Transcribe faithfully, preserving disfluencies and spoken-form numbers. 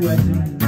wedding.